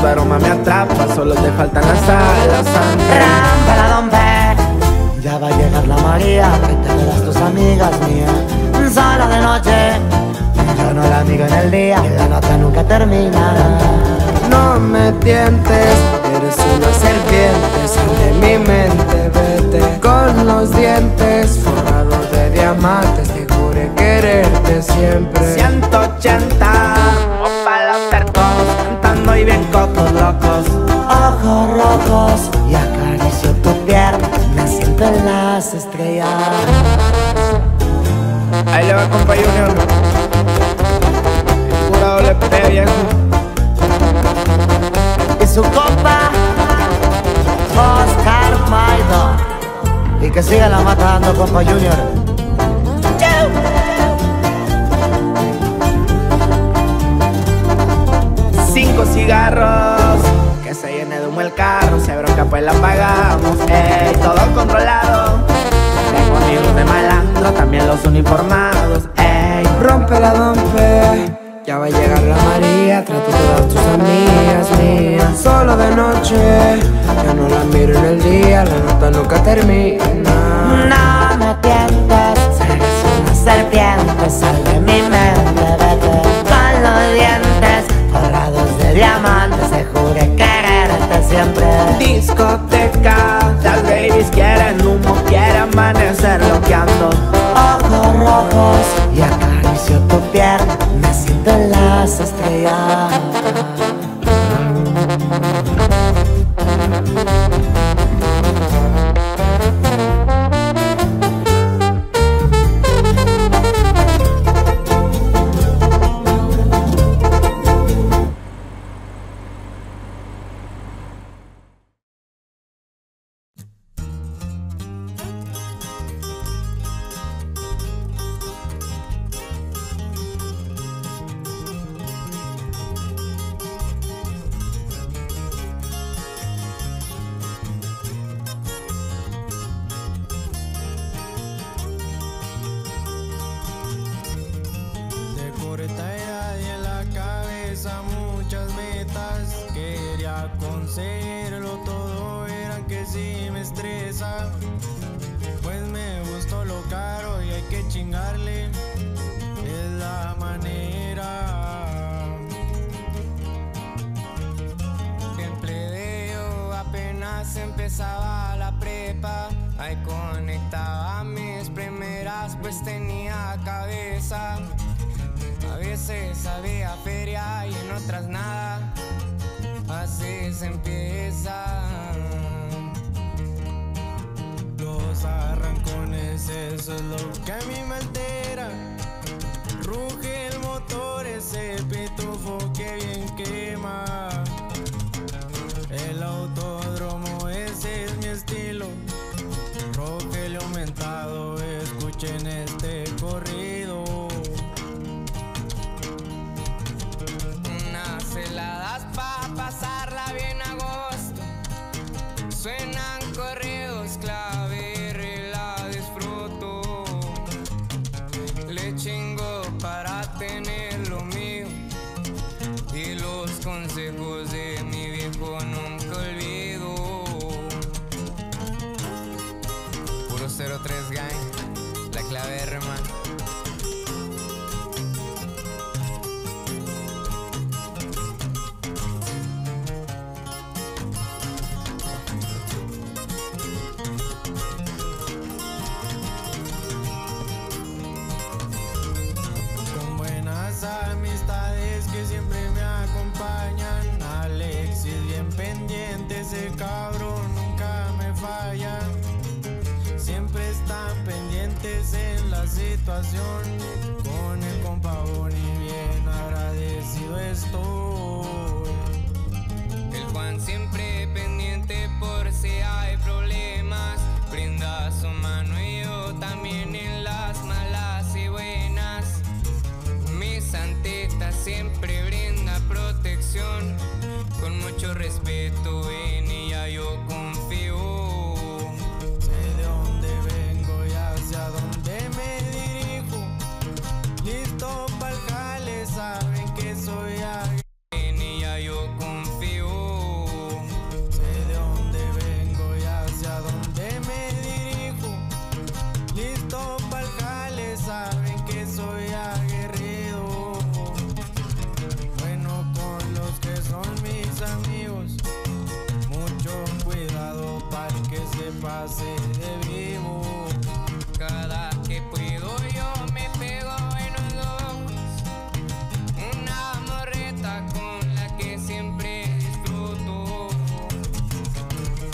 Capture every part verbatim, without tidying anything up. tu aroma me atrapa, solo te faltan las alas. Rámpala, donde ya va a llegar la María, que te verás tus amigas mías. Sola de noche, yo no la amiga en el día, y la nota nunca termina. No me tientes, eres una serpiente, sal de mi mente, vete con los dientes forrados de diamantes, te juré quererte siempre. ciento ochenta, opa los tercos, cantando y bien cocos locos. Ojos rojos y acaricio tu pierna, me siento en las estrellas. Ahí le va compa Junior, el pura doble P viejo. Su compa Oscar Maydon. Y que siga la matando, compa Junior. ¡Chau! Cinco cigarros, que se llene de humo el carro, se bronca pues la apagamos. Ey, todo controlado. Tengo amigos de malandro, también los uniformados. Ey, rompe la dompe, ya va a llegar la María, trato todas tus amigas mías. Solo de noche, ya no la miro en el día, la nota nunca termina. No me tientes, eres una serpiente, sal de mi mente, vete con los dientes forrados de diamantes, te juré quererte siempre. Discoteca, las babies quieren humo, quieren amanecer loqueando. Ojos rojos y acaricio tu pierna, me siento en las estrellas. Conseguirlo todo era que sí me estresa, pues me gustó lo caro y hay que chingarle, es la manera. El plebeyo apenas empezaba la prepa, ahí conectaba mis primeras pues tenía cabeza. A veces había feria y en otras nada, así se empieza. Los arrancones, eso es lo que a mí me altera. Ruge el motor, ese pitufo que bien quema. El autódromo, ese es mi estilo. Rogelio aumentado, escuchen este corrido. Unas heladas pa' pasarla bien agosto, suenan corridos, clave, la disfruto. Le chingo para tener lo mío y los consejos de mi viejo nunca olvido. Puro cero tres gang, la clave hermano. Amistades que siempre me acompañan, Alexis bien pendiente, ese cabrón nunca me falla. Siempre están pendientes en la situación, con el compa Bonnie bien agradecido estoy. El Juan siempre pendiente por si hay problemas, brinda su mano y yo también en las malas y buenas. Santita siempre brinda protección, con mucho respeto en ella yo confío. Sé de dónde vengo y hacia dónde me dirijo, listo para el jale, saben que soy alguien, en ella yo confío. pase de vivo. Cada que puedo yo me pego en los locos, una morreta con la que siempre disfruto.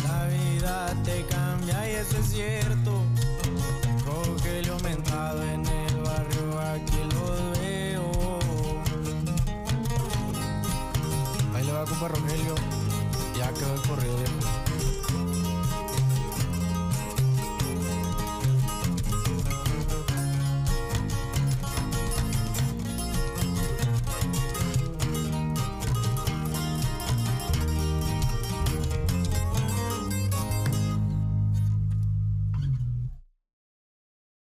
La vida te cambia y eso es cierto. Rogelio mentado en el barrio, aquí los veo. Ahí le va a compa Rogelio, ya quedó el corrido.